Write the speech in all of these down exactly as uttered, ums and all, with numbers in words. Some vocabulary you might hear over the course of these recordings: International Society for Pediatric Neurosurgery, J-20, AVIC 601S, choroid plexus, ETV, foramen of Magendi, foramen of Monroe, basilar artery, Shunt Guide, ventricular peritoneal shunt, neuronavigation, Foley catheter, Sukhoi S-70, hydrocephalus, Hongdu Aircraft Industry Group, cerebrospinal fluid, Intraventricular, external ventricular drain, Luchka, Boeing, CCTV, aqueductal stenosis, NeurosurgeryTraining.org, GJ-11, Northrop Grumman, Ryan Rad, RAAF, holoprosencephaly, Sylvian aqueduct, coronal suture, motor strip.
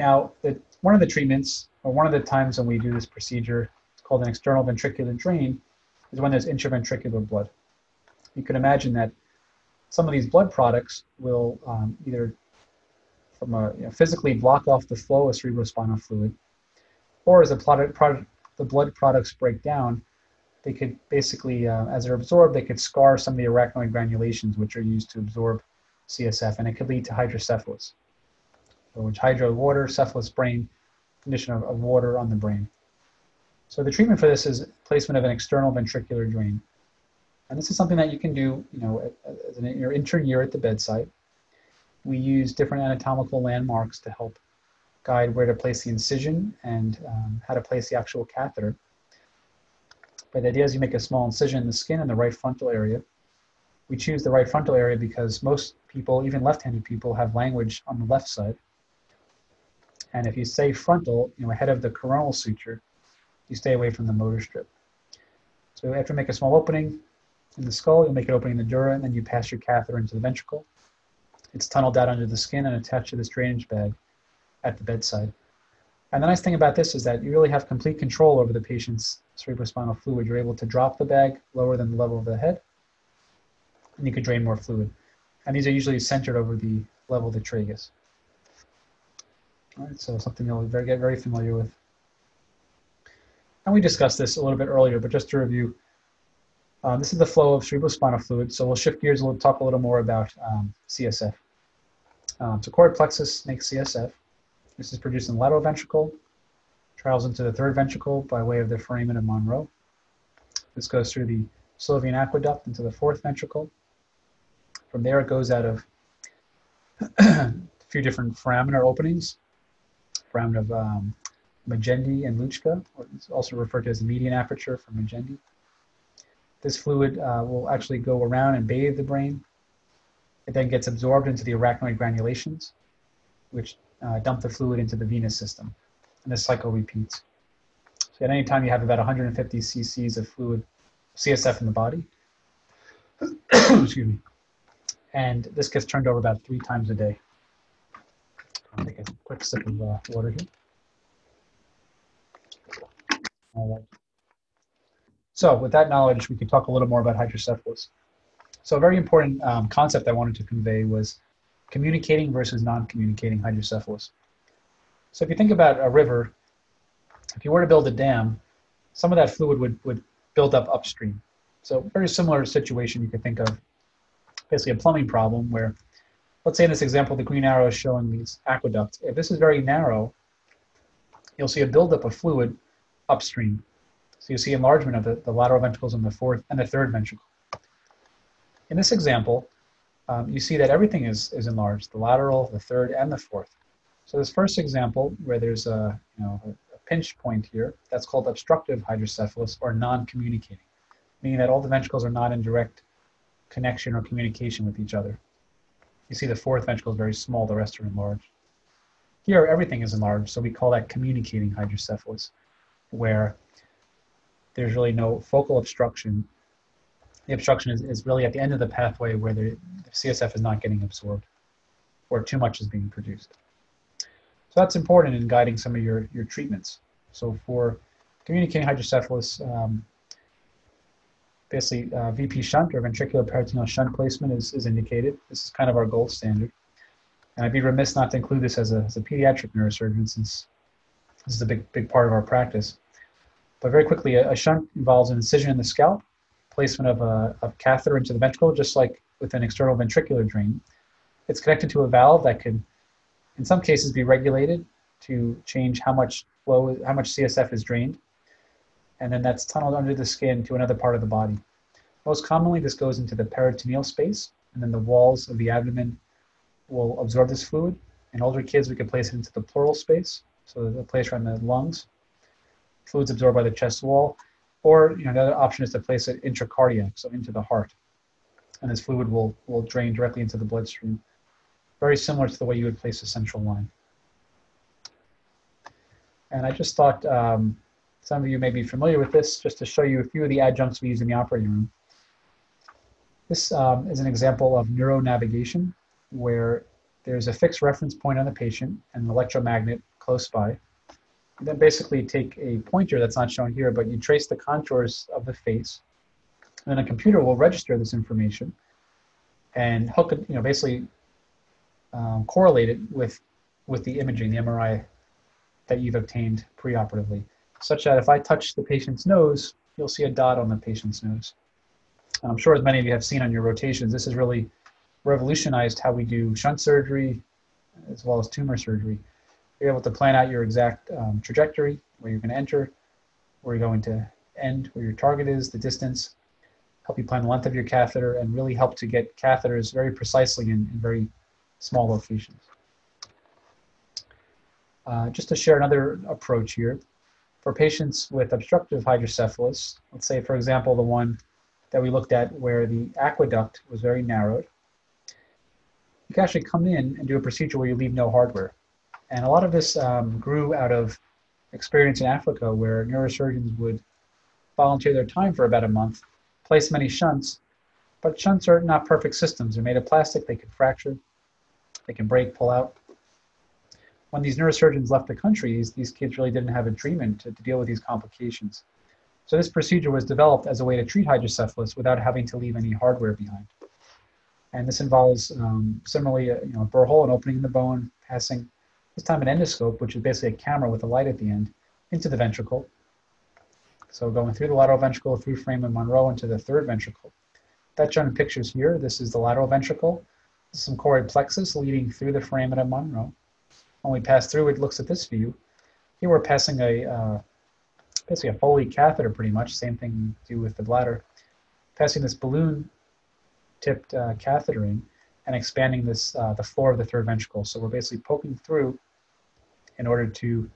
Now, the, one of the treatments, or one of the times when we do this procedure, it's called an external ventricular drain, is when there's intraventricular blood. You can imagine that some of these blood products will um, either from a, you know, physically block off the flow of cerebrospinal fluid, or as the, product, product, the blood products break down, they could basically, uh, as they're absorbed, they could scar some of the arachnoid granulations, which are used to absorb C S F, and it could lead to hydrocephalus, which hydro water, cephalus brain, condition of, of water on the brain. So the treatment for this is placement of an external ventricular drain. And this is something that you can do, you know, as an, your intern year at the bedside. We use different anatomical landmarks to help guide where to place the incision and um, how to place the actual catheter. But the idea is you make a small incision in the skin in the right frontal area. We choose the right frontal area because most people, even left-handed people, have language on the left side. And if you say frontal, you know, ahead of the coronal suture, you stay away from the motor strip. So after you make a small opening in the skull, you'll make an opening in the dura, and then you pass your catheter into the ventricle. It's tunneled out under the skin and attached to this drainage bag at the bedside. And the nice thing about this is that you really have complete control over the patient's cerebrospinal fluid. You're able to drop the bag lower than the level of the head, and you can drain more fluid. And these are usually centered over the level of the tragus. All right, so something you'll very, get very familiar with. And we discussed this a little bit earlier, but just to review, um, this is the flow of cerebrospinal fluid. So we'll shift gears and we'll talk a little more about um, C S F. Um, so choroid plexus makes C S F. This is produced in the lateral ventricle, travels into the third ventricle by way of the foramen of Monroe. This goes through the Sylvian aqueduct into the fourth ventricle. From there, it goes out of a few different foraminal openings, foramen of um, Magendi and Luchka, or it's also referred to as the median aperture for Magendi. This fluid uh, will actually go around and bathe the brain. It then gets absorbed into the arachnoid granulations, which Uh, dump the fluid into the venous system, and this cycle repeats. So at any time you have about one hundred fifty c c's of fluid, C S F in the body, excuse me, and this gets turned over about three times a day. I'll take a quick sip of uh, water here. All right. So with that knowledge, we can talk a little more about hydrocephalus. So a very important um, concept I wanted to convey was communicating versus non-communicating hydrocephalus. So if you think about a river, if you were to build a dam, some of that fluid would, would build up upstream. So very similar situation you could think of, basically a plumbing problem where, let's say in this example, the green arrow is showing these aqueducts. If this is very narrow, you'll see a buildup of fluid upstream. So you see enlargement of the, the lateral ventricles in the fourth and the third ventricle. In this example, Um, you see that everything is, is enlarged, the lateral, the third, and the fourth. So this first example where there's a, you know, a pinch point here, that's called obstructive hydrocephalus or non-communicating, meaning that all the ventricles are not in direct connection or communication with each other. You see the fourth ventricle is very small, the rest are enlarged. Here, everything is enlarged, so we call that communicating hydrocephalus, where there's really no focal obstruction. The obstruction is, is really at the end of the pathway where the C S F is not getting absorbed or too much is being produced. So that's important in guiding some of your, your treatments. So for communicating hydrocephalus, um, basically uh, V P shunt or ventricular peritoneal shunt placement is, is indicated. This is kind of our gold standard. And I'd be remiss not to include this as a, as a pediatric neurosurgeon since this is a big, big part of our practice. But very quickly, a, a shunt involves an incision in the scalp, placement of a, a catheter into the ventricle, just like with an external ventricular drain. It's connected to a valve that could, in some cases, be regulated to change how much flow, how much C S F is drained. And then that's tunneled under the skin to another part of the body. Most commonly, this goes into the peritoneal space, and then the walls of the abdomen will absorb this fluid. In older kids, we could place it into the pleural space, so the place around the lungs. Fluid's absorbed by the chest wall. Or, you know, another option is to place it intracardiac, so into the heart. And this fluid will, will drain directly into the bloodstream, very similar to the way you would place a central line. And I just thought um, some of you may be familiar with this, just to show you a few of the adjuncts we use in the operating room. This um, is an example of neuronavigation, where there's a fixed reference point on the patient and an electromagnet close by. And then basically take a pointer that's not shown here, but you trace the contours of the face. And then a computer will register this information and hook it, you know, basically um, correlate it with, with the imaging, the M R I that you've obtained preoperatively, such that if I touch the patient's nose, you'll see a dot on the patient's nose. I'm sure as many of you have seen on your rotations, this has really revolutionized how we do shunt surgery as well as tumor surgery. You're able to plan out your exact um, trajectory, where you're going to enter, where you're going to end, where your target is, the distance, help you plan the length of your catheter, and really help to get catheters very precisely in, in very small locations. Uh, just to share another approach here, for patients with obstructive hydrocephalus, let's say, for example, the one that we looked at where the aqueduct was very narrowed, you can actually come in and do a procedure where you leave no hardware. And a lot of this um, grew out of experience in Africa, where neurosurgeons would volunteer their time for about a month, place many shunts, but shunts are not perfect systems. They're made of plastic, they can fracture, they can break, pull out. When these neurosurgeons left the country, these, these kids really didn't have a treatment to, to deal with these complications. So this procedure was developed as a way to treat hydrocephalus without having to leave any hardware behind. And this involves um, similarly a, you know, a burr hole, an opening in the bone, passing, this time an endoscope, which is basically a camera with a light at the end, into the ventricle. So going through the lateral ventricle, through foramen of Monroe into the third ventricle. That's shown in pictures here. This is the lateral ventricle. This is some choroid plexus leading through the foramen of Monroe. When we pass through, it looks at this view. Here we're passing a, uh, basically a Foley catheter pretty much, same thing we do with the bladder. Passing this balloon-tipped uh, catheter in and expanding this, uh, the floor of the third ventricle. So we're basically poking through in order to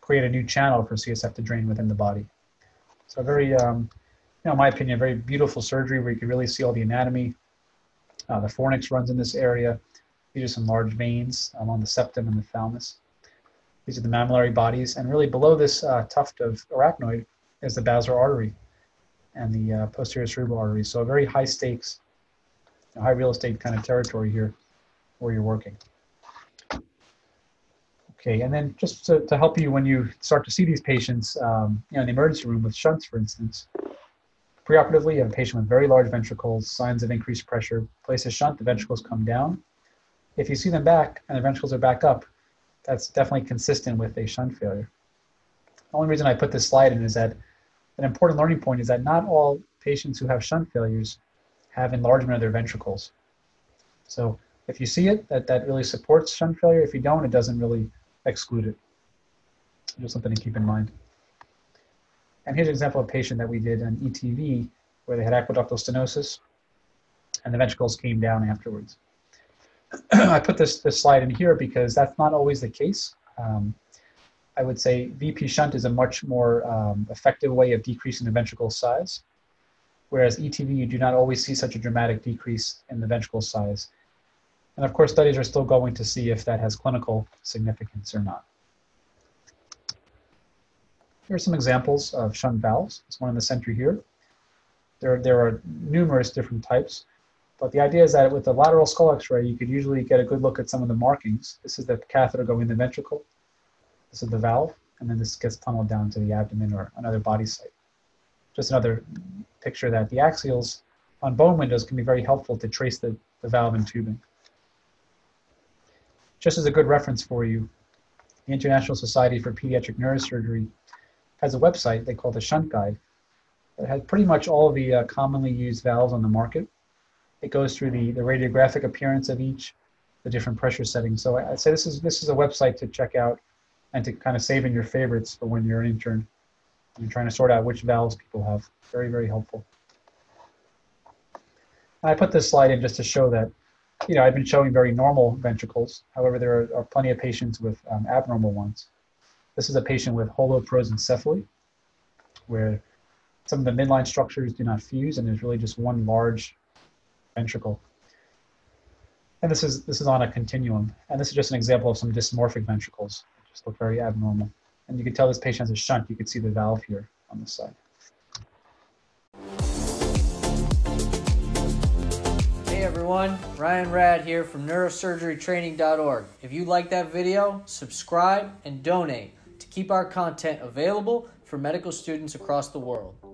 create a new channel for C S F to drain within the body. So very, um, you know, in my opinion, very beautiful surgery where you can really see all the anatomy. Uh, the fornix runs in this area. These are some large veins along the septum and the thalamus. These are the mammillary bodies. And really below this uh, tuft of arachnoid is the basilar artery and the uh, posterior cerebral artery. So very high stakes, you know, high real estate kind of territory here where you're working. Okay, and then just to, to help you when you start to see these patients, um, you know, in the emergency room with shunts, for instance, preoperatively, you have a patient with very large ventricles, signs of increased pressure, place a shunt, the ventricles come down. If you see them back and the ventricles are back up, that's definitely consistent with a shunt failure. The only reason I put this slide in is that an important learning point is that not all patients who have shunt failures have enlargement of their ventricles. So if you see it, that, that really supports shunt failure. If you don't, it doesn't really exclude it. Just something to keep in mind. And here's an example of a patient that we did an E T V where they had aqueductal stenosis and the ventricles came down afterwards. I put this, this slide in here because that's not always the case. Um, I would say V P shunt is a much more um, effective way of decreasing the ventricle size, whereas E T V, you do not always see such a dramatic decrease in the ventricle size. And of course, studies are still going to see if that has clinical significance or not. Here are some examples of shunt valves. There's one in the center here. There, there are numerous different types. But the idea is that with the lateral skull x-ray, you could usually get a good look at some of the markings. This is the catheter going in the ventricle. This is the valve. And then this gets tunneled down to the abdomen or another body site. Just another picture that the axials on bone windows can be very helpful to trace the, the valve and tubing. Just as a good reference for you, the International Society for Pediatric Neurosurgery has a website they call the Shunt Guide that has pretty much all the uh, commonly used valves on the market. It goes through the, the radiographic appearance of each, the different pressure settings. So I'd say this is, this is a website to check out and to kind of save in your favorites for when you're an intern and you're trying to sort out which valves people have. Very, very helpful. And I put this slide in just to show that, you know, I've been showing very normal ventricles. However, there are, are plenty of patients with um, abnormal ones. This is a patient with holoprosencephaly, where some of the midline structures do not fuse and there's really just one large ventricle. And this is this is on a continuum. And this is just an example of some dysmorphic ventricles. They just look very abnormal. And you can tell this patient has a shunt. You can see the valve here on the side. Hey everyone. everyone, Ryan Rad here from neurosurgery training dot org. If you like that video, subscribe and donate to keep our content available for medical students across the world.